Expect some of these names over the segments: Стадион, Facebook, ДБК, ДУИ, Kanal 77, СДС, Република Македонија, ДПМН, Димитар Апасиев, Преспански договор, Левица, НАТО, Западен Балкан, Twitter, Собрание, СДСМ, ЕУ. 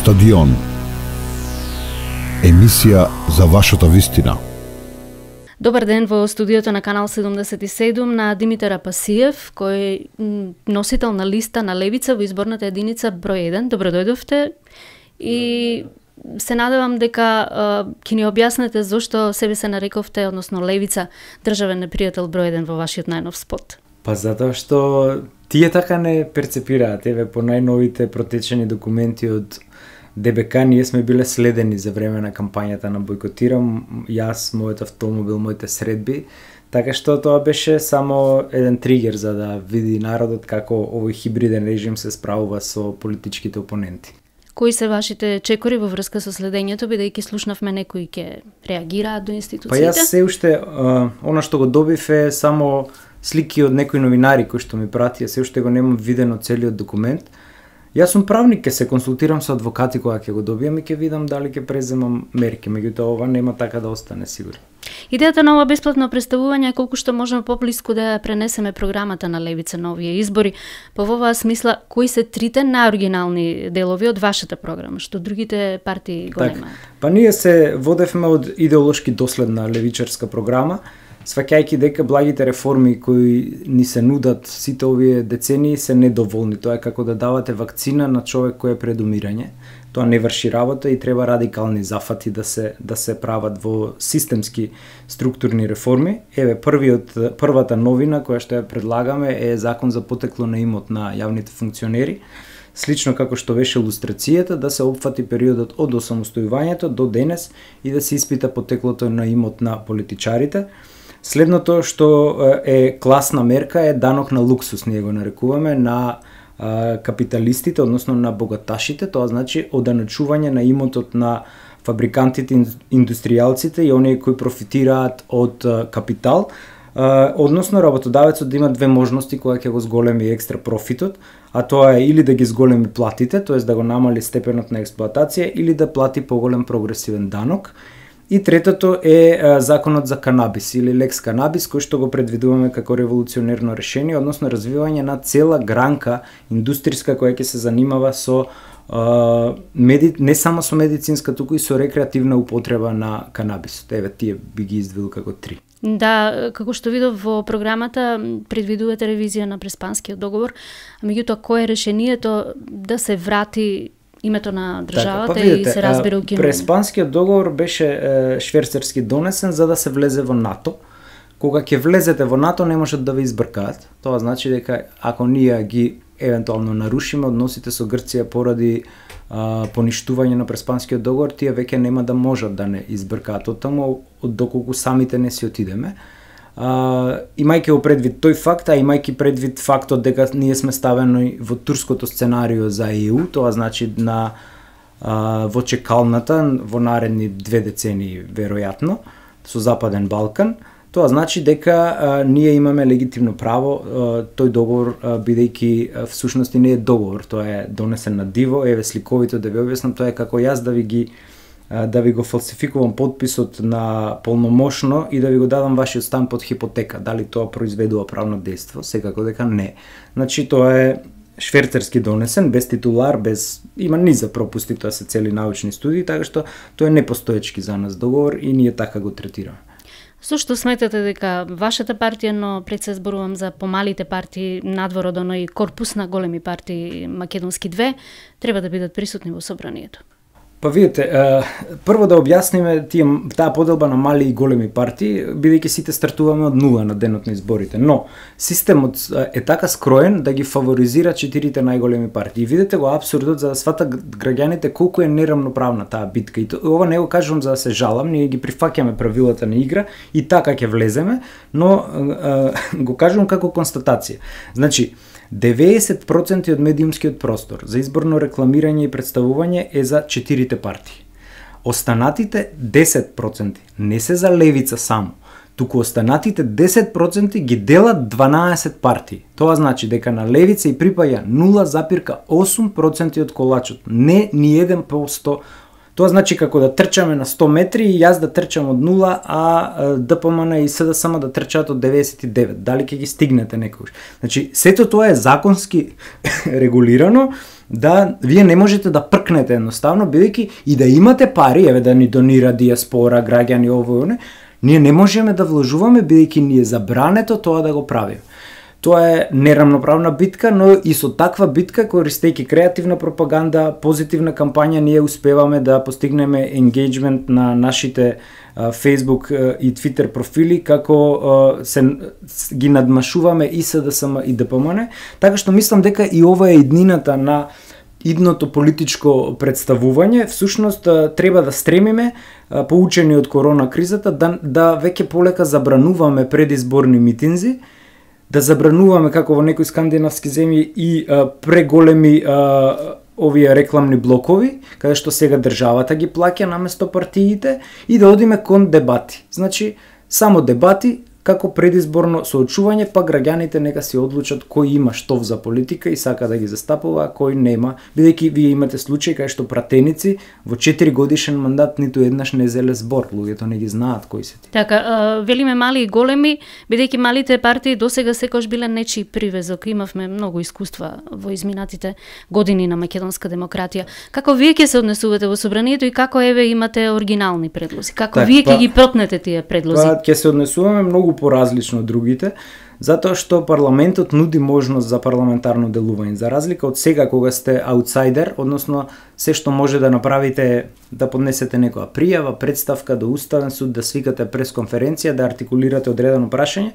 Стадион. Емисија за вашата вистина. Добар ден во студиото на Канал 77 на Димитар Апасиев, кој е носител на листа на Левица во изборната единица број 1. Добро дојдовте. И се надевам дека ќе ни објаснете зошто себе се нарековте, односно Левица, државен непријател број 1 во вашиот најнов спот. Па затоа што тие така не перцепираат. Еве, по најновите протечени документи од ДБК, ние сме биле следени за време на кампањата на Бойкотирам, јас, мојот автомобил, моите средби, така што тоа беше само еден тригер за да види народот како овој хибриден режим се справува со политичките опоненти. Кои се вашите чекори во врска со следењето, бидејќи слушнавме некои ќе реагираат до институциите? Па јас се уште, оно што го добив е само слики од некои новинари кои што ми пратија, се уште го немам видено целиот документ. Јас сум правник, ќе се консултирам со адвокати кога ќе го добијам и ќе видам дали ќе преземам мерки, меѓутоа ова нема така да остане сигурно. Идејата на ова бесплатно представување е колку што можеме поблиску да пренесеме програмата на Левица на овие избори. По оваа смисла, кои се трите најоригинални делови од вашата програма, што другите партии го немаат? Па ние се водевме од идеолошки доследна левичарска програма, сваќајќи дека благите реформи кои ни се нудат сите овие децении се недоволни. Тоа е како да давате вакцина на човек кој е пред умирање. Тоа не врши работа и треба радикални зафати да се прават во системски структурни реформи. Еве, првата новина која што ја предлагаме е закон за потекло на имот на јавните функционери. Слично како што беше илустрацијата, да се опфати периодот од осамостојувањето до денес и да се испита потеклото на имот на политичарите. Следното што е класна мерка е данок на луксус, ние го нарекуваме, на капиталистите, односно на богаташите, тоа значи оданачување на имотот на фабрикантите, индустријалците и оние кои профитираат од капитал, односно работодавецот да има две можности кога ќе го зголеми екстра профитот, а тоа е или да ги зголеми платите, тоест да го намали степенот на експлоатација, или да плати поголем прогресивен данок. И третото е законот за канабис или лекс канабис, кој што го предвидуваме како револуционерно решение, односно развивање на цела гранка индустријска која ќе се занимава со не само со медицинска, туку и со рекреативна употреба на канабисот. Еве, тие би ги издвил како три. Да, како што видов во програмата, предвидувате ревизија на Преспанскиот договор, а меѓутоа кое е решението да се врати името на државата, така, видите, и се разбира у кино. Преспанскиот договор беше шверцерски донесен за да се влезе во НАТО. Кога ќе влезете во НАТО, не можат да ве избркаат. Тоа значи дека ако ние ги евентуално нарушиме односите со Грција поради поништување на Преспанскиот договор, тие веќе нема да можат да не избркаат. Оттаму, од доколку самите не си отидеме. Имајќи го предвид тој факт, а имајќи предвид фактот дека ние сме ставени во турското сценарио за ЕУ, тоа значи на во чекалната во наредни две децении веројатно со Западен Балкан, тоа значи дека ние имаме легитимно право тој договор, бидејќи всушност не е договор, тоа е донесен на диво. Еве, сликовито да ви објаснам, тоа е како јас да ви го фалсификувам подписот на полномошно и да ви го дадам вашиот стан под хипотека. Дали тоа произведува правно дејство? Секако дека не. Значи, тоа е шверцерски донесен, без титулар, без... Има низ за пропусти, тоа се цели научни студии, така што тоа е непостоечки за нас договор и ние така го третираме. Со што сметате дека вашата партија, но пред се зборувам за помалите партии, надвор од оној корпус на големи партии Македонски 2, треба да бидат присутни во собранието? Па видете, прво да објасниме таа поделба на мали и големи партии, бидејќи сите стартуваме од нула на денот на изборите, но системот е така скроен да ги фаворизира четирите најголеми партии. Видете го апсурдот за да сватат граѓаните колку е нерамноправна таа битка. И ова не го кажувам за да се жалам, ние ги прифаќаме правилата на игра и така ќе влеземе, но го кажувам како констатација. Значи, 90% од медиумскиот простор за изборно рекламирање и представување е за четирите партии. Останатите 10% не се за Левица само, туку останатите 10% ги делат 12 партии. Тоа значи дека на Левица и припаја 0,8% од колачот, не ни 1%. Тоа значи како да трчаме на 100 метри и јас да трчам од 0, а ДПМН и СДСМ да трчаат од 99. Дали ќе ги стигнете некој? Значи, сето тоа е законски регулирано да вие не можете да пркнете едноставно, бидејќи и да имате пари, еве да ни донира диаспора, граѓани овој оне, ние не можеме да вложуваме бидејќи ни е забрането тоа да го правиме. Тоа е нерамноправна битка, но и со таква битка, користејќи креативна пропаганда, позитивна кампања, ние успеваме да постигнеме енгејџмент на нашите Facebook и Twitter профили, како се ги надмашуваме и СДСМ и ДПМН. Така што мислам дека и ова е иднината на идното политичко представување. Всушност треба да стремиме, поучени од корона кризата, да веќе полека забрануваме предизборни митинзи, да забрануваме, како во некои скандинавски земји, и преголеми овие рекламни блокови, каде што сега државата ги плаќа наместо партиите, и да одиме кон дебати. Значи, само дебати, како предизборно соочување, па граѓаните нека си одлучат кој има штов за политика и сака да ги застапува, а кој нема. Бидејќи вие имате случаи кај што пратеници во 4 годишен мандат ниту еднаш не зеле збор, луѓето не ги знаат кои се ти. Така, велиме мали и големи, бидејќи малите партии досега секогаш биле нечи привезок. Имавме многу искуства во изминатите години на македонска демократија. Како вие ќе се однесувате во собранието и како еве имате оригинални предлози? Како вие ќе ги протнете тие предлози? Ќе се однесуваме многу поразлично од другите, затоа што парламентот нуди можност за парламентарно делување. За разлика од сега кога сте аутсайдер, односно се што може да направите да поднесете некоја пријава, представка до Уставен суд, да свикате пресконференција, да артикулирате одредено прашање,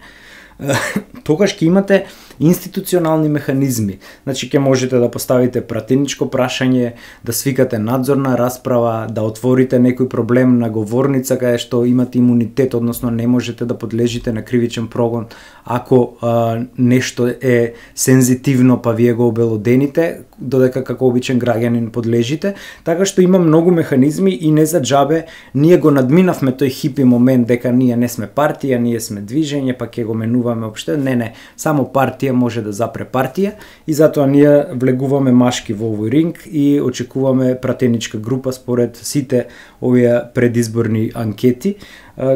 тогаш ќе имате институционални механизми. Значи, ќе можете да поставите пратеничко прашање, да свикате надзорна расправа, да отворите некој проблем на говорница каде што имате имунитет, односно не можете да подлежите на кривичен прогон ако нешто е сензитивно, па вие го обелодените, додека како обичен граѓанин подлежите. Така што има многу механизми и не за џабе ние го надминавме тој хипи момент дека ние не сме партија, ние сме движење, па ќе го менуваме опште. Не, само партија може да запре партија, и затоа ние влегуваме машки во овој ринг и очекуваме пратеничка група според сите овие предизборни анкети,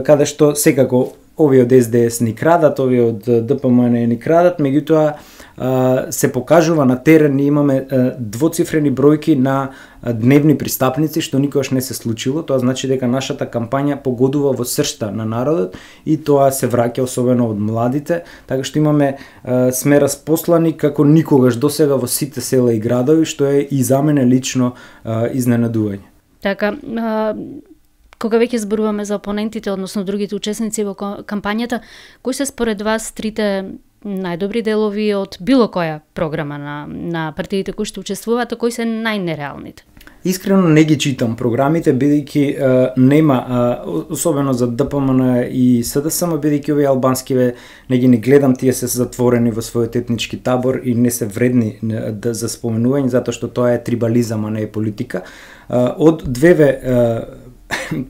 каде што секако овие од СДС ни крадат, овие од ДПМН ни крадат, меѓутоа се покажува на терен, ние имаме двоцифрени бројки на дневни пристапници, што никогаш не се случило. Тоа значи дека нашата кампања погодува во сршта на народот и тоа се враќа особено од младите, така што имаме сме распослани како никогаш досега во сите села и градови, што е и за мене лично изненадување. Така, кога веќе зборуваме за опонентите, односно другите учесници во кампањата, кои се според вас трите најдобри делови од било која програма на партиите кои што учествуваат, а кои се најнереалните? Искрено не ги читам програмите, бидејќи нема, особено за ДПМН и СДСМ, бидејќи овие албанскиве не ги не гледам, тие се затворени во својот етнички табор и не се вредни за споменување, затоа што тоа е трибализам, а не е политика. Од две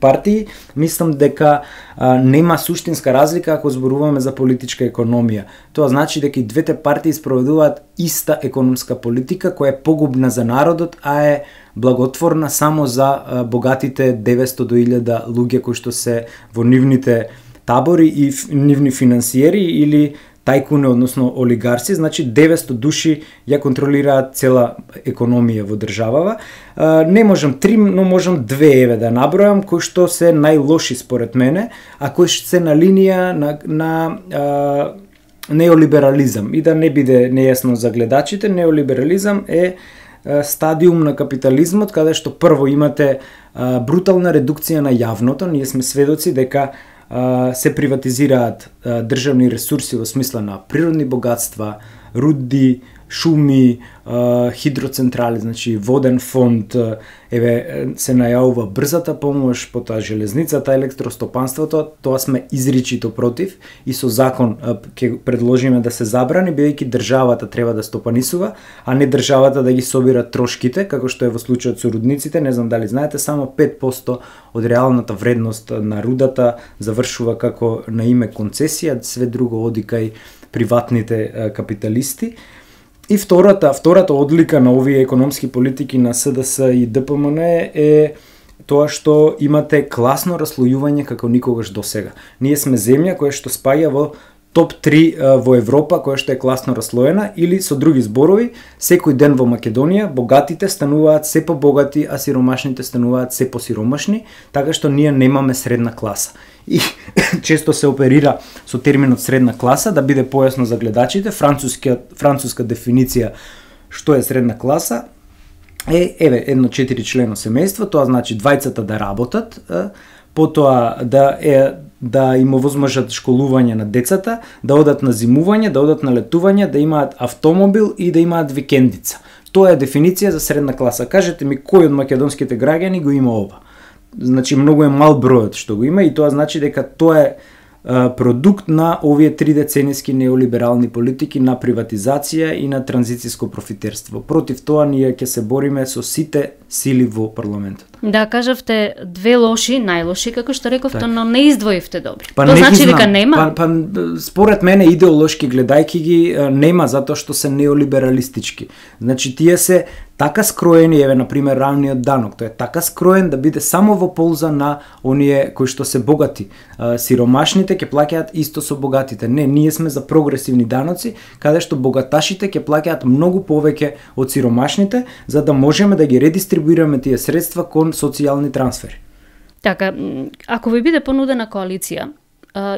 партии, мислам дека нема суштинска разлика ако зборуваме за политичка економија. Тоа значи дека и двете партии спроведуваат иста економска политика која е погубна за народот, а е благотворна само за богатите 900 до 1000 луѓе кои што се во нивните табори и нивни финансиери или тајкуни, односно олигарси. Значи 900 души ја контролираат цела економија во државава. Не можам 3, но можам 2 еве да набројам кои што се најлоши според мене, а кои што се на линија на неолиберализам. И да не биде нејасно за гледачите, неолиберализам е стадиум на капитализмот, каде што прво имате брутална редукција на јавното. Ние сме сведоци дека се приватизираат државни ресурси во смисла на природни богатства, руди, шуми, хидроцентрали, значи воден фонд, еве се најавува брзата помош, потоа железницата, електростопанството, тоа сме изричито против и со закон ќе предложиме да се забрани, бидејќи државата треба да стопанисува, а не државата да ги собира трошките, како што е во случајот со рудниците. Не знам дали знаете, само 5% од реалната вредност на рудата завршува како на име концесија, све друго оди кај приватните капиталисти. И втората одлика на овие економски политики на СДС и ДПМН е тоа што имате класно расслојување како никогаш досега. Ние сме земја која што спаѓа во топ 3 во Европа, која што е класно раслоена, или со други зборови, секој ден во Македонија богатите стануваат се по-богати, а сиромашните стануваат се по-сиромашни, така што ние немаме средна класа. И често се оперира со терминот средна класа, да биде појасно за гледачите. Француска дефиниција што е средна класа е, еве, едно 4-члено семејство, тоа значи двајцата да работат, потоа да им овозможат школување на децата, да одат на зимување, да одат на летување, да имаат автомобил и да имаат викендица. Тоа е дефиниција за средна класа. Кажете ми кој од македонските граѓани го има ова? Значи многу е мал бројот што го има и тоа значи дека тоа е продукт на овие три деценијски неолиберални политики на приватизација и на транзицијско профитерство. Против тоа ние ќе се бориме со сите сили во парламентот. Да, кажавте две лоши, најлоши, како што рековте, но не издвоивте добри. Тоа значи дека нема? Според мене, идеолошки гледајки ги нема, затоа што се неолибералистички. Значи, тие се така скроени, еве, например, равниот данок, тој е така скроен да биде само во полза на оние кои што се богати. Сиромашните ќе плаќаат исто со богатите. Не, ние сме за прогресивни даноци, каде што богаташите ќе плаќаат многу повеќе од сиромашните, за да можеме да ги редистрибуираме тие средства кон социјални трансфери. Така, ако ви биде понудена коалиција,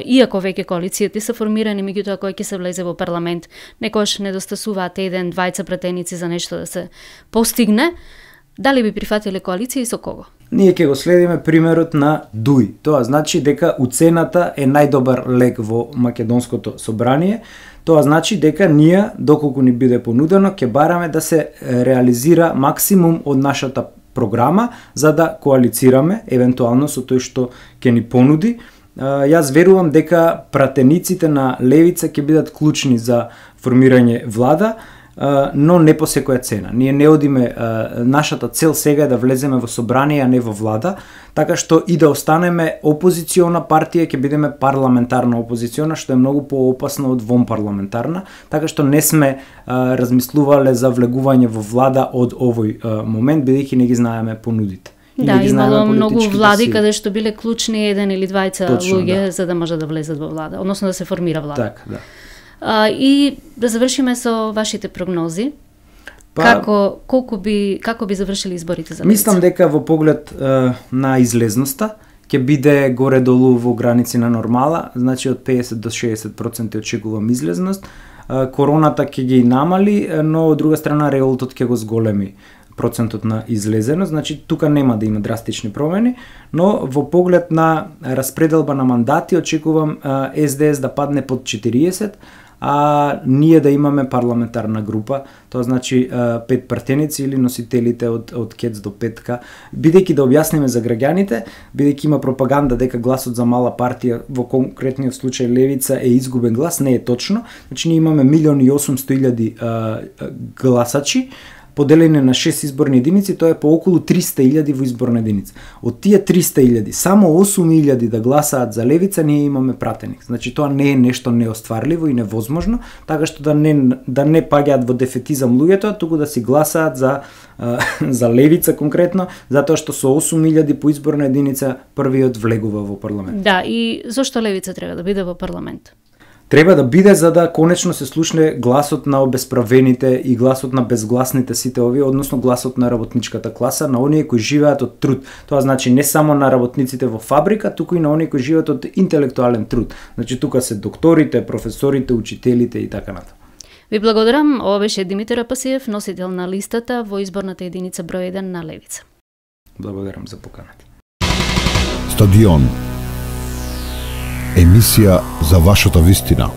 иако веќе коалицијите се формирани, меѓутоа кој ќе се влезе во парламент, некојаш недостасуваат еден, двајца претеници за нешто да се постигне, дали би прифатиле коалиција и со кого? Ние ќе го следиме примерот на ДУИ. Тоа значи дека уцената е најдобар лек во македонското собрание. Тоа значи дека ние, доколку ни биде понудено, ќе бараме да се реализира максимум од нашата програма, за да коалицираме, евентуално со тој што ќе ни понуди. Јас верувам дека пратениците на Левица ќе бидат клучни за формирање влада, но не по секоја цена. Ние не одиме, нашата цел сега е да влеземе во собрание, а не во влада, така што и да останеме опозициона партија, ќе бидеме парламентарна опозициона, што е многу поопасно од вон парламентарна, така што не сме размислувале за влегување во влада од овој момент, бидејќи не ги знаеме понудите. Да, имало многу влади каде што биле клучни еден или двајца луѓе за да може да влезат во влада, односно да се формира влада. Така, да. И да завршиме со вашите прогнози. Како би завршили изборите за Левица? Мислам дека во поглед на излезноста ќе биде горе-долу во граници на нормала, значи од 50 до 60% очекувам излезност. Короната ќе ги намали, но од друга страна револтот ќе го зголеми процентот на излезено, значи тука нема да има драстични промени, но во поглед на распределба на мандати очекувам СДС да падне под 40, а ние да имаме парламентарна група, тоа значи пет партеници или носителите од КЕЦ до петка, бидејќи да објасниме за граѓаните, бидејќи има пропаганда дека гласот за мала партија, во конкретниот случај Левица, е изгубен глас, не е точно, значи ние имаме 1.800.000 гласачи, поделени на 6 изборни единици, тоа е по околу 300.000 во изборна единица. Од тие 300.000, само 8.000 да гласаат за Левица, ние имаме пратеник. Значи тоа не е нешто неостварливо и невозможно, така што да не паѓаат во дефетизам луѓето, туку да си гласаат за Левица конкретно, затоа што со 8.000 по изборна единица првиот влегува во парламент. Да, и зошто Левица треба да биде во парламент? Треба да биде за да конечно се слушне гласот на обесправените и гласот на безгласните, сите овие, односно гласот на работничката класа, на оние кои живеат од труд. Тоа значи не само на работниците во фабрика, туку и на оние кои живеат од интелектуален труд. Значи тука се докторите, професорите, учителите и така натаму. Ви благодарам. Ова беше Димитар Апасиев, носител на листата во изборната единица број 1 на Левица. Благодарам за поканата. Стадион. Емисија за вашата вистина.